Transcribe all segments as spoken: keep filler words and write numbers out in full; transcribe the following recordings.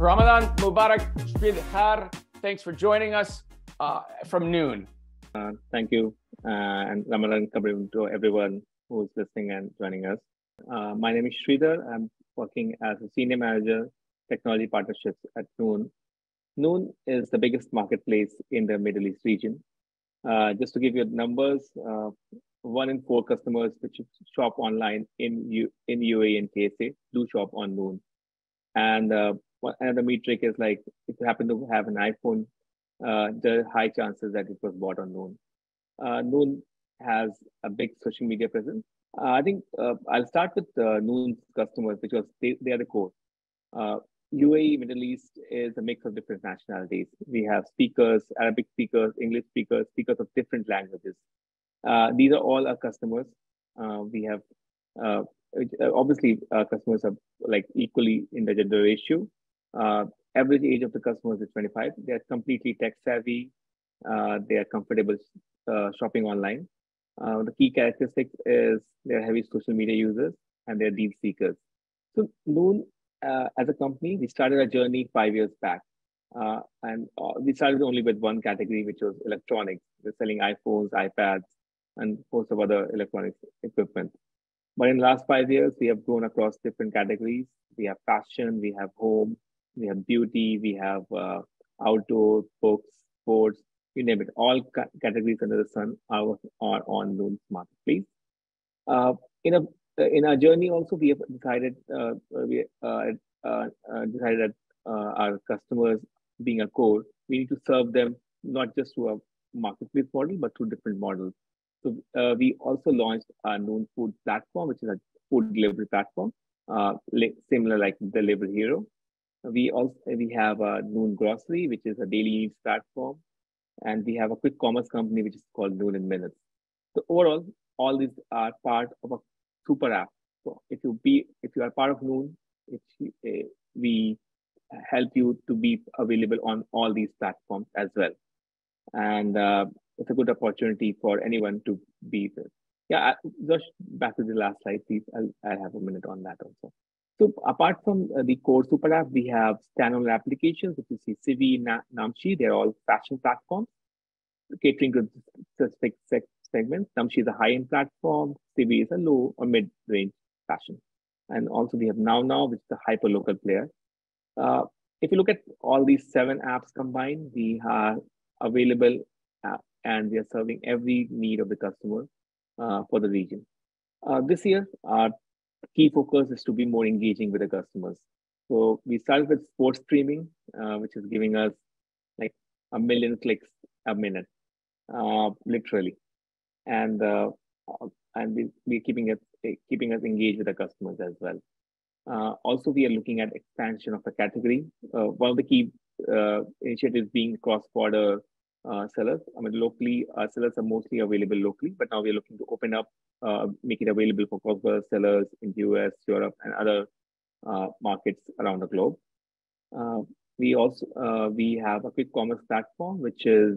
Ramadan Mubarak, Shridhar. Thanks for joining us uh, from Noon. Uh, thank you. Uh, and Ramadan Kareem to everyone who's listening and joining us. Uh, my name is Shridhar. I'm working as a Senior Manager, Technology Partnerships at Noon. Noon is the biggest marketplace in the Middle East region. Uh, just to give you numbers, uh, one in four customers which shop online in U in U A E and K S A do shop on Noon. And uh, another metric is like, if you happen to have an iPhone, uh, there are high chances that it was bought on Noon. Uh, Noon has a big social media presence. Uh, I think uh, I'll start with uh, Noon's customers because they, they are the core. Uh, U A E, Middle East is a mix of different nationalities. We have speakers, Arabic speakers, English speakers, speakers of different languages. Uh, these are all our customers. Uh, we have, uh, obviously, our customers are like equally in the gender ratio. Uh, average age of the customers is twenty-five. They are completely tech savvy. Uh, they are comfortable uh, shopping online. Uh, the key characteristic is they're heavy social media users and they're deal seekers. So Noon, uh, as a company, we started our journey five years back. Uh, and uh, we started only with one category, which was electronics. We're selling iPhones, iPads, and host of other electronics equipment. But in the last five years, we have grown across different categories. We have fashion, we have home, we have beauty, we have uh, outdoor, books, sports, you name it. All ca categories under the sun are, are on Noon's marketplace. Uh, in a in our journey, also we have decided uh, we uh, uh, uh, decided that uh, our customers being a core, we need to serve them not just through a marketplace model, but through different models. So uh, we also launched our Noon food platform, which is a food delivery platform, uh, similar like Deliver Hero. We also we have a Noon grocery, which is a daily needs platform, and we have a quick commerce company, which is called Noon in Minutes. So overall, all these are part of a super app. So if you be if you are part of Noon, if you, uh, we help you to be available on all these platforms as well, and. Uh, It's a good opportunity for anyone to be there. Yeah, Josh, back to the last slide, please. I'll, I'll have a minute on that also. So apart from the core super app, we have standalone applications. If you see Sivvi, Na Namshi, they're all fashion platforms, catering to specific segments. Namshi is a high-end platform. Sivvi is a low or mid-range fashion. And also we have NowNow, which is a hyper-local player. Uh, if you look at all these seven apps combined, we are available apps. And we are serving every need of the customer uh, for the region. Uh, this year, our key focus is to be more engaging with the customers. So we started with sports streaming, uh, which is giving us like a million clicks a minute, uh, literally. And uh, and we, we're keeping us keeping us engaged with the customers as well. Uh, also, we are looking at expansion of the category. Uh, one of the key uh, initiatives being cross-border. Uh, sellers. I mean, locally, uh, sellers are mostly available locally, but now we're looking to open up, uh, make it available for cross-border sellers in the U S, Europe, and other uh, markets around the globe. Uh, we also uh, we have a quick commerce platform, which is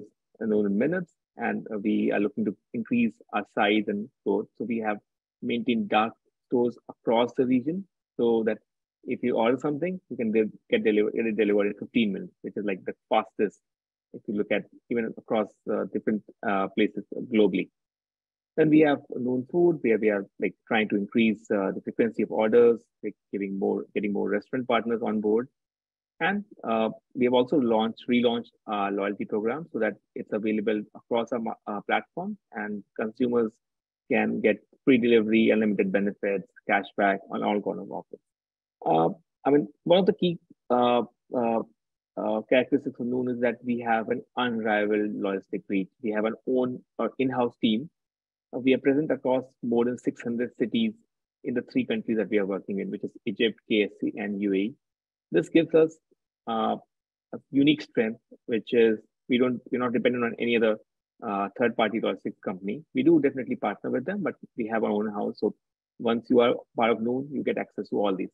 Noon in Minutes, and we are looking to increase our size and growth. So we have maintained dark stores across the region, so that if you order something, you can de get delivered it delivered in fifteen minutes, which is like the fastest. If you look at even across uh, different uh, places globally. Then we have Noon Food, where we are like trying to increase uh, the frequency of orders, like giving more, getting more restaurant partners on board. And uh, we have also launched, relaunched our loyalty program so that it's available across our uh, platform and consumers can get free delivery, unlimited benefits, cashback on all kind of offers. Uh, I mean, one of the key uh, uh, Uh, characteristics of Noon is that we have an unrivaled logistic reach. We have an own uh, in-house team. Uh, we are present across more than six hundred cities in the three countries that we are working in, which is Egypt, K S C, and U A E. This gives us uh, a unique strength, which is we don't we're not dependent on any other uh, third-party logistics company. We do definitely partner with them, but we have our own house. So once you are part of Noon, you get access to all these,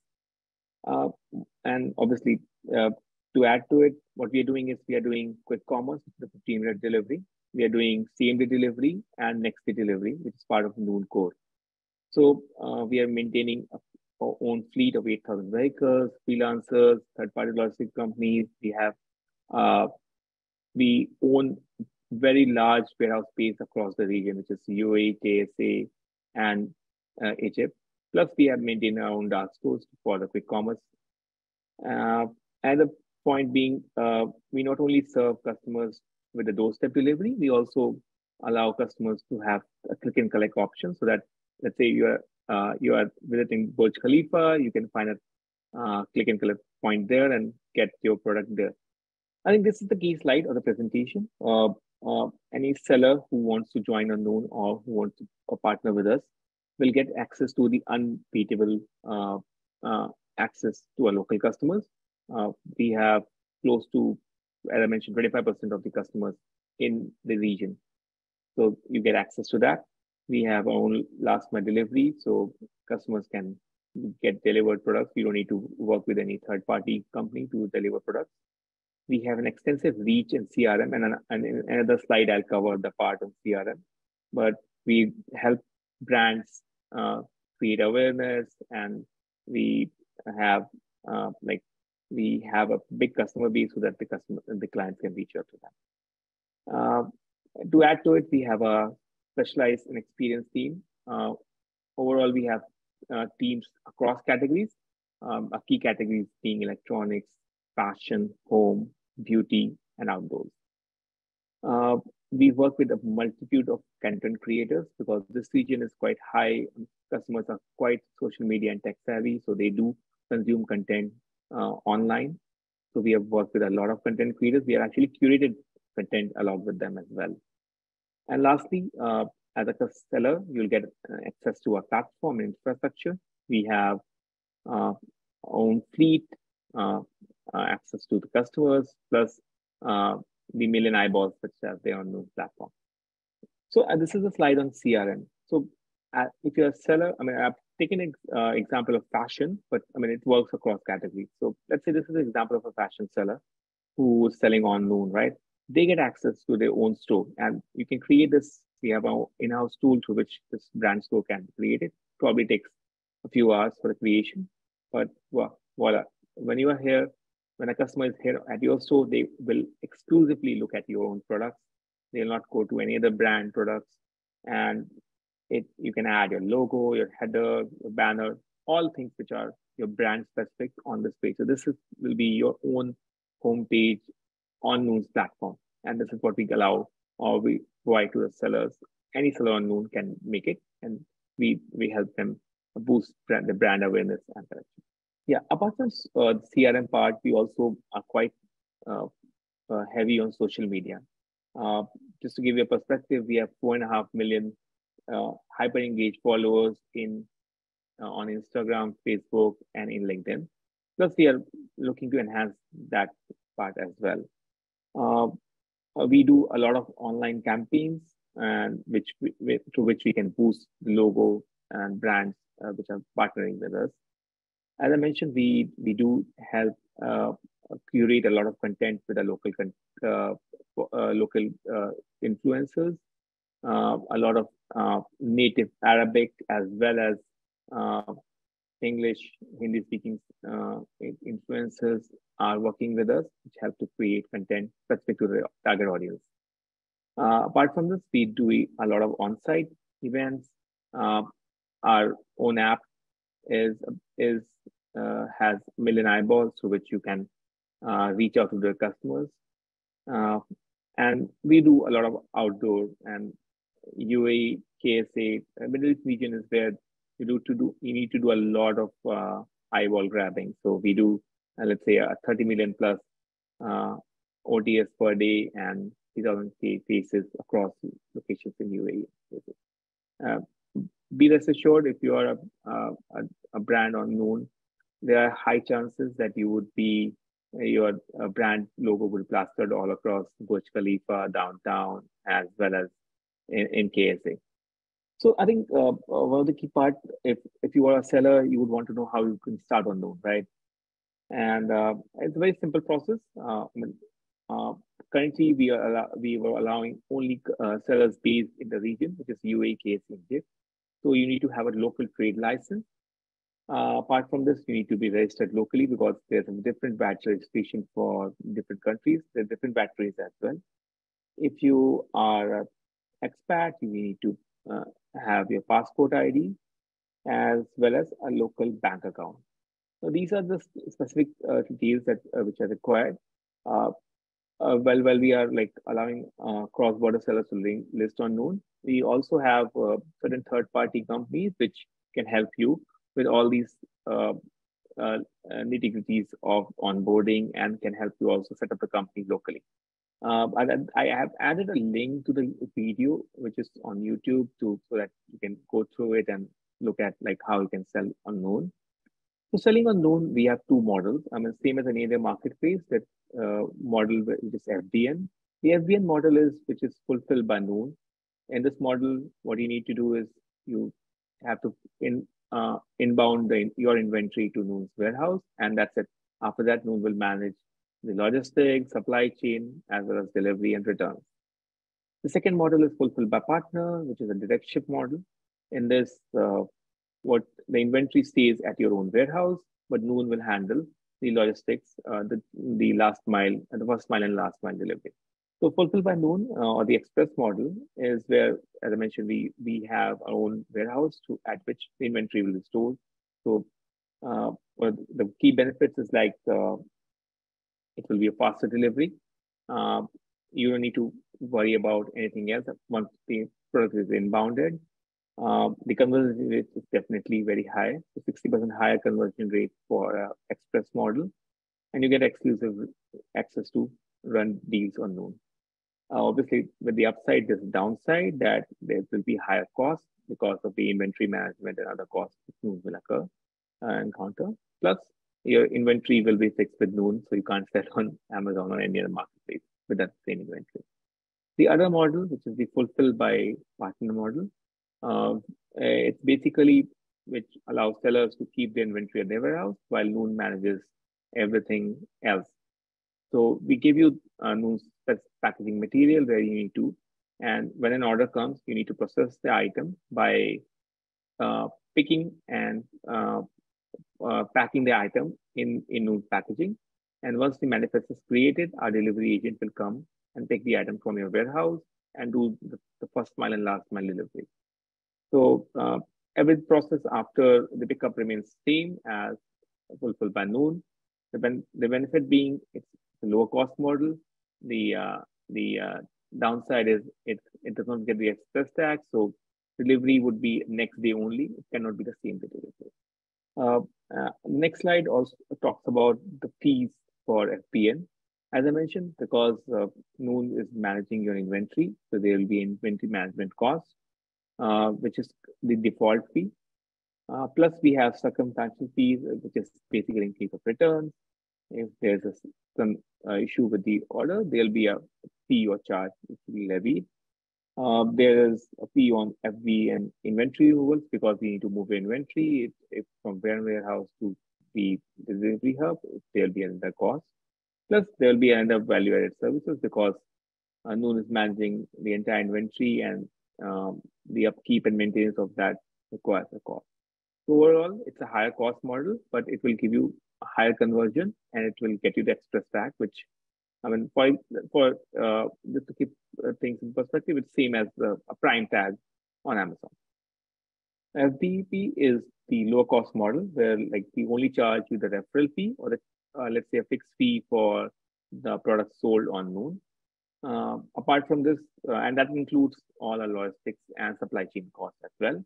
uh, and obviously. Uh, To add to it, what we are doing is we are doing quick commerce, the fifteen minute delivery. We are doing same day delivery and next day delivery, which is part of Noon Core. So uh, we are maintaining a own fleet of eight thousand vehicles, freelancers, third-party logistics companies. We have, uh, we own very large warehouse space across the region, which is U A E, K S A, and uh, Egypt. Plus, we have maintained our own dark stores for the quick commerce. Uh, and the point being, uh, we not only serve customers with the doorstep delivery, we also allow customers to have a click and collect option, so that, let's say you are uh, you are visiting Burj Khalifa, you can find a uh, click and collect point there and get your product there. I think this is the key slide of the presentation. Uh, uh, any seller who wants to join a Noon or who wants to or partner with us will get access to the unbeatable uh, uh, access to our local customers. Uh, we have close to, as I mentioned, twenty-five percent of the customers in the region. So you get access to that. We have our own last mile delivery, so customers can get delivered products. You don't need to work with any third-party company to deliver products. We have an extensive reach in C R M, and, an, and in another slide I'll cover the part of C R M. But we help brands uh, create awareness, and we have uh, like we have a big customer base so that the customer, the clients can reach out to them. Uh, to add to it, we have a specialized and experienced team. Uh, overall, we have uh, teams across categories. Um, our key categories being electronics, fashion, home, beauty, and outdoors. Uh, we work with a multitude of content creators because this region is quite high. Customers are quite social media and tech savvy, so they do consume content uh, online. So we have worked with a lot of content creators. We have actually curated content along with them as well. And lastly, uh, as a seller, you'll get access to our platform and infrastructure. We have uh, own fleet, uh, uh, access to the customers, plus uh, the million eyeballs which are there on Noon platform. So uh, this is a slide on C R M. So uh, if you're a seller, I mean, I've taken an uh, example of fashion, but I mean, it works across categories. So let's say this is an example of a fashion seller who is selling on Noon, right? They get access to their own store, and you can create this. We have our in-house tool through which this brand store can be created. Probably takes a few hours for the creation, but well, voila. When you are here, when a customer is here at your store, they will exclusively look at your own products. They will not go to any other brand products. And it, you can add your logo, your header, your banner, all things which are your brand specific on this page. So this is, will be your own homepage on Noon's platform, and this is what we allow or we provide to the sellers. Any seller on Noon can make it, and we we help them boost brand, the brand awareness and connection. Yeah, apart from uh, the C R M part, we also are quite uh, uh, heavy on social media. Uh, just to give you a perspective, we have four and a half million uh, hyper engaged followers in uh, on Instagram, Facebook, and in LinkedIn. Plus, we are looking to enhance that part as well. Uh, we do a lot of online campaigns, and which we, to which we can boost the logo and brands uh, which are partnering with us. As I mentioned, we we do help uh, curate a lot of content with our local uh, uh, local uh, influencers, uh, a lot of uh, native Arabic as well as uh, English, Hindi-speaking uh, influencers are working with us, which help to create content specific to the target audience. Uh, apart from this, we do a lot of on-site events. Uh, our own app is is uh, has a million eyeballs through which you can uh, reach out to the customers. Uh, and we do a lot of outdoor and U A E, K S A. Middle East region is where you do to do you need to do a lot of uh, eyeball grabbing. So we do uh, let's say a thirty million plus uh, O T S per day and three thousand K faces across locations in U A E. Uh, be rest assured, if you are a, a, a brand on Noon, there are high chances that you would be your brand logo will be plastered all across Burj Khalifa, downtown, as well as in, in K S A. So I think uh, one of the key part, if, if you are a seller, you would want to know how you can start on Noon, right? And uh, it's a very simple process. Uh, I mean, uh, currently, we are we were allowing only uh, sellers based in the region, which is U A E, K S A, and Egypt. So you need to have a local trade license. Uh, apart from this, you need to be registered locally because there's a different batch registration for different countries. There are different batch rates as well. If you are an expat, you need to uh, have your passport I D as well as a local bank account. So these are the specific uh, details that uh, which are required. Uh, uh, well, while we are like allowing uh, cross-border sellers to list on Noon, we also have uh, certain third-party companies which can help you with all these uh, uh, nitty-gritties of onboarding and can help you also set up the company locally. Uh, I, I have added a link to the video which is on YouTube too, so that you can go through it and look at like how you can sell on Noon. So selling on Noon, we have two models. I mean, same as any other marketplace, that uh, model which is F B N. The F B N model is which is fulfilled by Noon. In this model, what you need to do is you have to in uh, inbound the, your inventory to Noon's warehouse, and that's it. After that, Noon will manage the logistics, supply chain, as well as delivery and returns. The second model is fulfilled by partner, which is a direct ship model. In this, uh, what the inventory stays at your own warehouse, but Noon will handle the logistics, uh, the, the last mile, the first mile and last mile delivery. So fulfilled by Noon uh, or the express model is where, as I mentioned, we, we have our own warehouse to, at which the inventory will be stored. So uh, well, the key benefits is like, uh, it will be a faster delivery. Uh, you don't need to worry about anything else once the product is inbounded. Uh, the conversion rate is definitely very high, so sixty percent higher conversion rate for uh, express model, and you get exclusive access to run deals on Noon. Uh, obviously, with the upside, there's a downside that there will be higher costs because of the inventory management and other costs that Noon will occur and uh, encounter. Plus, your inventory will be fixed with Noon, so you can't sell on Amazon or any other marketplace with that same inventory. The other model, which is the fulfill by partner model, Uh, it's basically which allows sellers to keep the inventory at their warehouse while Noon manages everything else. So we give you uh, Noon's packaging material where you need to, and when an order comes, you need to process the item by uh, picking and uh, uh, packing the item in, in Noon's packaging. And once the manifest is created, our delivery agent will come and pick the item from your warehouse and do the, the first mile and last mile delivery. So uh, every process after the pickup remains same as fulfilled by Noon. The, ben the benefit being it's a lower cost model. The uh, the uh, downside is it it does not get the express tax, so delivery would be next day only. It cannot be the same day delivery. Uh, uh, next slide also talks about the fees for F B N. As I mentioned, because uh, Noon is managing your inventory, so there will be inventory management costs, Uh, which is the default fee. Uh, plus we have circumstantial fees, which is basically in case of returns. If there's a, some uh, issue with the order, there'll be a fee or charge which will be levied. Uh, there is a fee on F B and inventory removals because we need to move inventory. If, if from warehouse to the delivery hub, there'll be another cost. Plus there'll be another value-added services because uh, Noon is managing the entire inventory, and Um, the upkeep and maintenance of that requires a cost. So overall, it's a higher cost model, but it will give you a higher conversion, and it will get you the express tax, which, I mean, for, for uh, just to keep things in perspective, it's same as a, a prime tag on Amazon. F B P is the lower cost model where like we only charge you the referral fee or the, uh, let's say a fixed fee for the product sold on Noon. Uh, apart from this, uh, and that includes all our logistics and supply chain costs as well.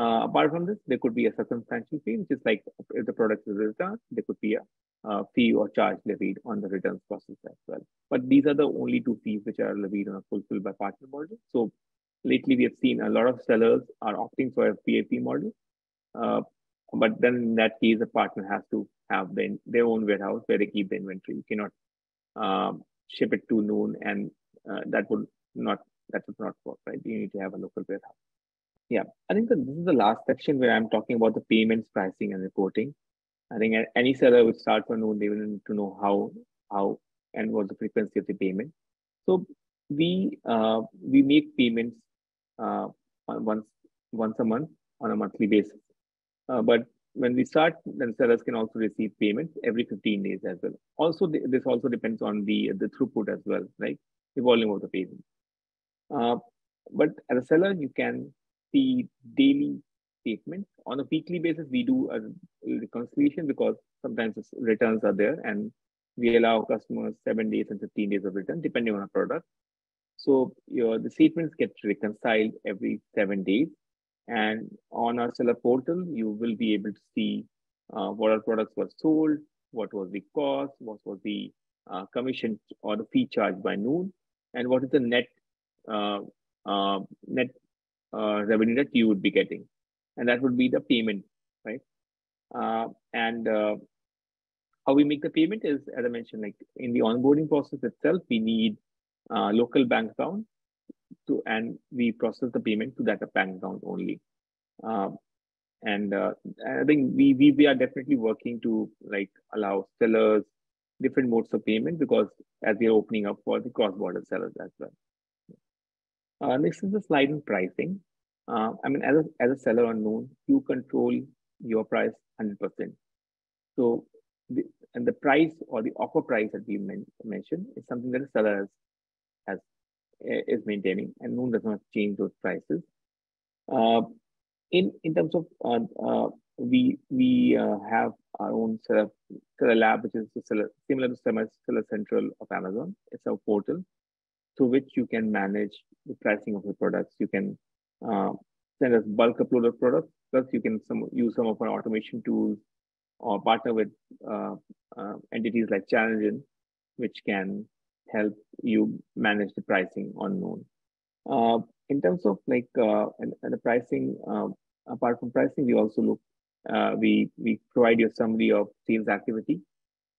Uh, apart from this, there could be a circumstantial fee, which is like if the product is returned, there could be a uh, fee or charge levied on the returns process as well. But these are the only two fees which are levied on a fulfilled by partner model. So lately we have seen a lot of sellers are opting for a F B P model. Uh, but then in that case, the partner has to have the, their own warehouse where they keep the inventory. You cannot um, ship it to Noon, and uh, that would not that would not work, right? You need to have a local warehouse. Yeah, I think that this is the last section where I'm talking about the payments, pricing, and reporting. I think any seller would start for Noon, they will need to know how how and what the frequency of the payment. So we uh, we make payments uh, once once a month on a monthly basis, uh, but when we start, then sellers can also receive payments every fifteen days as well. Also, th this also depends on the the throughput as well, right? The volume of the payment. Uh, but as a seller, you can see daily statements. On a weekly basis, we do a reconciliation because sometimes returns are there, and we allow customers seven days and fifteen days of return, depending on our product. So your, the statements get reconciled every seven days. And on our seller portal, you will be able to see uh, what our products were sold, what was the cost, what was the uh, commission or the fee charged by Noon, and what is the net uh, uh, net uh, revenue that you would be getting. And that would be the payment, right? Uh, and uh, how we make the payment is, as I mentioned, like in the onboarding process itself, we need a local bank account to, and we process the payment to that bank account only. Uh, and uh, I think we, we we are definitely working to like allow sellers different modes of payment, because as we are opening up for the cross-border sellers as well. Uh, next is the slide on pricing. Uh, I mean, as a, as a seller on Noon, you control your price one hundred percent. So the, and the price or the offer price that we men mentioned is something that a seller has, has is maintaining, and Noon does not change those prices. Uh, in in terms of uh, uh, we we uh, have our own seller, seller lab, which is seller, similar to Seller Central of Amazon. It's our portal through which you can manage the pricing of the products. You can uh, send us bulk upload of products. Plus, you can some, use some of our automation tools, or partner with uh, uh, entities like ChannelGen, which can help you manage the pricing on Noon. Uh, in terms of like uh, and, and the pricing, uh, apart from pricing, we also look, uh, we we provide you a summary of sales activity,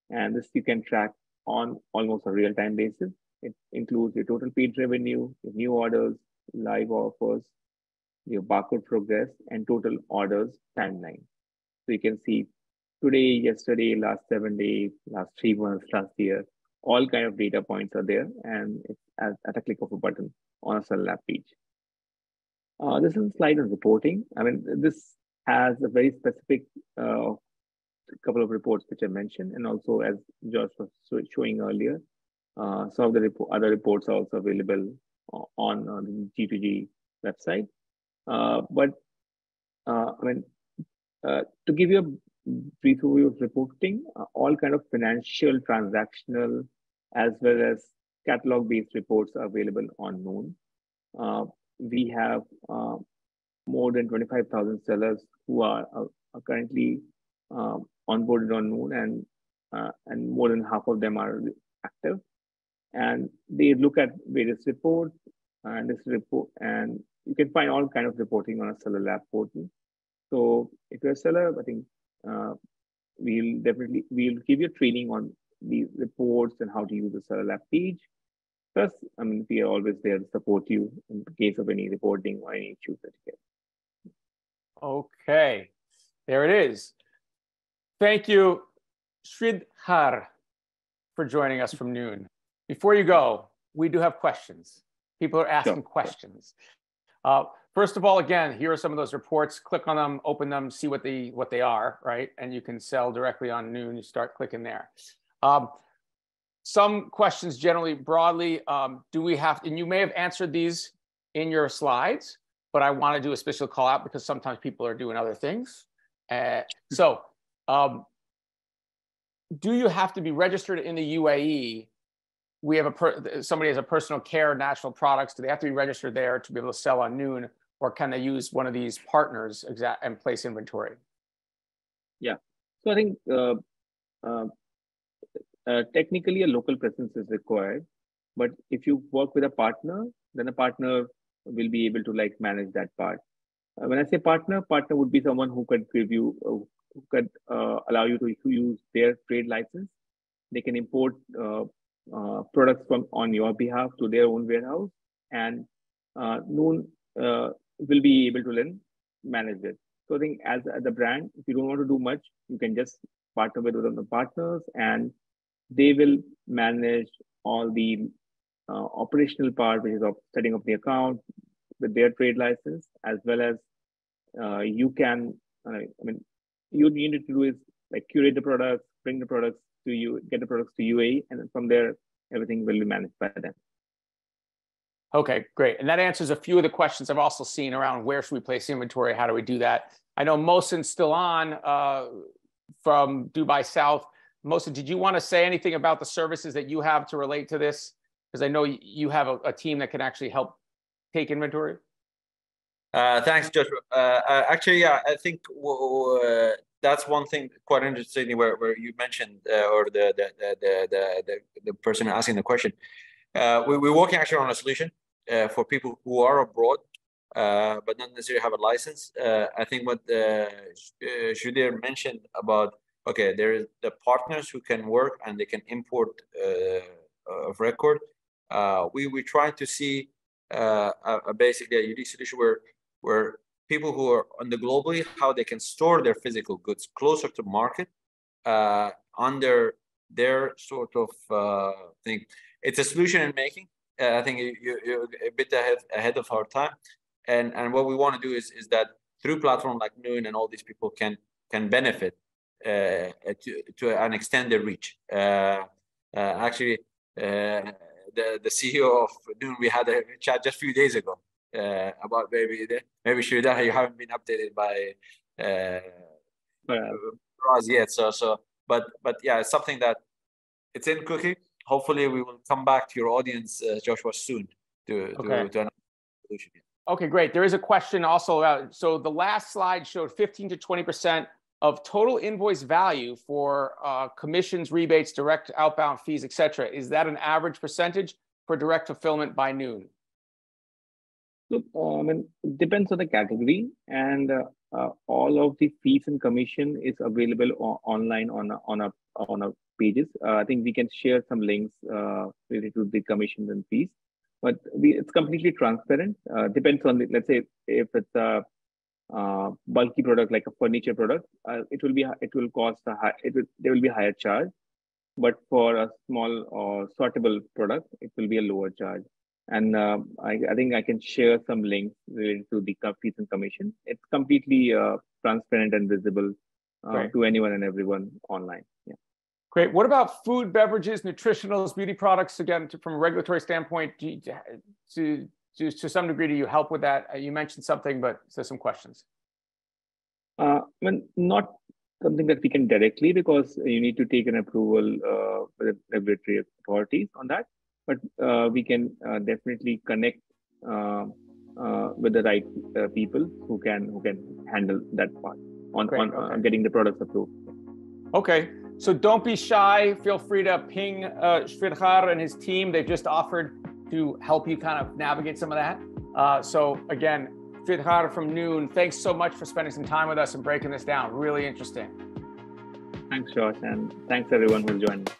and this you can track on almost a real-time basis. It includes your total paid revenue, your new orders, live offers, your barcode progress, and total orders timeline. So you can see today, yesterday, last seven days, last three months, last year. All kind of data points are there, and it's at, at a click of a button on a seller lab page. Uh, this is a slide on reporting. I mean, this has a very specific uh, couple of reports which I mentioned, and also as Josh was showing earlier, uh, some of the rep other reports are also available on, on the G two G website. Uh, but uh, I mean, uh, to give you a brief overview of reporting, uh, all kind of financial, transactional, as well as catalog-based reports are available on Noon. Uh, we have uh, more than twenty-five thousand sellers who are, are, are currently uh, onboarded on Noon, and uh, and more than half of them are active. And they look at various reports, and this report, and you can find all kind of reporting on a seller lab portal. So if you're a seller, I think Uh, we'll definitely we'll give you training on the reports and how to use the seller lab page. Plus, I mean, we are always there to support you in case of any reporting or any issues that you get. Okay, there it is. Thank you, Shridhar, for joining us from Noon. Before you go, we do have questions. People are asking sure. questions. Uh, First of all, again, here are some of those reports. Click on them, open them, see what they, what they are, right? And you can sell directly on Noon. You start clicking there. Um, some questions generally broadly, um, do we have, and you may have answered these in your slides, but I want to do a special call out because sometimes people are doing other things. Uh, so um, do you have to be registered in the U A E? We have a, per, somebody has a personal care, national products. Do they have to be registered there to be able to sell on Noon? Or can they use one of these partners exact and place inventory? Yeah, so I think uh, uh, uh, technically a local presence is required, but if you work with a partner, then a partner will be able to like manage that part. Uh, when I say partner, partner would be someone who could give you, uh, who could uh, allow you to use their trade license. They can import uh, uh, products from on your behalf to their own warehouse, and uh, Noon uh, will be able to then manage it. So I think as, as a brand, if you don't want to do much, you can just partner with one of the partners, and they will manage all the uh, operational part, which is of setting up the account with their trade license, as well as uh, you can, uh, I mean, you need to do is like curate the products, bring the products to you, get the products to U A E, and then from there, everything will be managed by them. Okay, great. And that answers a few of the questions I've also seen around where should we place inventory? How do we do that? I know Mohsen's still on uh, from Dubai South. Mohsen, did you want to say anything about the services that you have to relate to this? Because I know you have a, a team that can actually help take inventory. Uh, thanks, Joshua. Uh, actually, yeah, I think uh, that's one thing quite interesting where, where you mentioned, uh, or the the, the the the the person asking the question. Uh, we, we're working actually on a solution uh, for people who are abroad, uh, but not necessarily have a license. Uh, I think what uh, Shridhar mentioned about, okay, there is the partners who can work and they can import uh, of record. Uh, we we try to see uh, a, a basically a unique solution where where people who are on the globally, how they can store their physical goods closer to market uh, under their sort of uh, thing. It's a solution in making. Uh, I think you, you, you're a bit ahead, ahead of our time. And and what we want to do is is that through platform like Noon and all these people can can benefit uh, to to an extent their reach. Uh, uh, actually, uh, the the C E O of Noon, we had a chat just a few days ago uh, about maybe the, maybe Shridhar, you haven't been updated by uh, yeah. us yet. So so but but yeah, it's something that it's in cooking. Hopefully, we will come back to your audience, uh, Joshua, soon to, to, okay. to another solution. Okay, great. There is a question also about, so the last slide showed fifteen to twenty percent of total invoice value for uh, commissions, rebates, direct outbound fees, et cetera. Is that an average percentage for direct fulfillment by Noon? Look, I mean, it depends on the category, and uh, uh, all of the fees and commission is available online on a, on a on a pages. Uh, I think we can share some links uh, related to the commissions and fees, but we, it's completely transparent. Uh, depends on, the, let's say, if it's a uh, bulky product like a furniture product, uh, it will be it will cost a high. It will there will be higher charge, but for a small or sortable product, it will be a lower charge. And uh, I, I think I can share some links related to the fees and commission. It's completely uh, transparent and visible uh, right. to anyone and everyone online. Yeah. Great. What about food, beverages, nutritionals, beauty products? Again, to, from a regulatory standpoint, do you, to, to, to some degree, do you help with that? You mentioned something, but there's some questions. Uh, well, not something that we can directly, because you need to take an approval uh, with regulatory authorities on that. But uh, we can uh, definitely connect uh, uh, with the right uh, people who can who can handle that part on, Great, on okay. uh, getting the products approved. Okay, so don't be shy. Feel free to ping uh, Shridhar and his team. They've just offered to help you kind of navigate some of that. Uh, so again, Shridhar from Noon, thanks so much for spending some time with us and breaking this down. Really interesting. Thanks, Josh, and thanks everyone who's joined.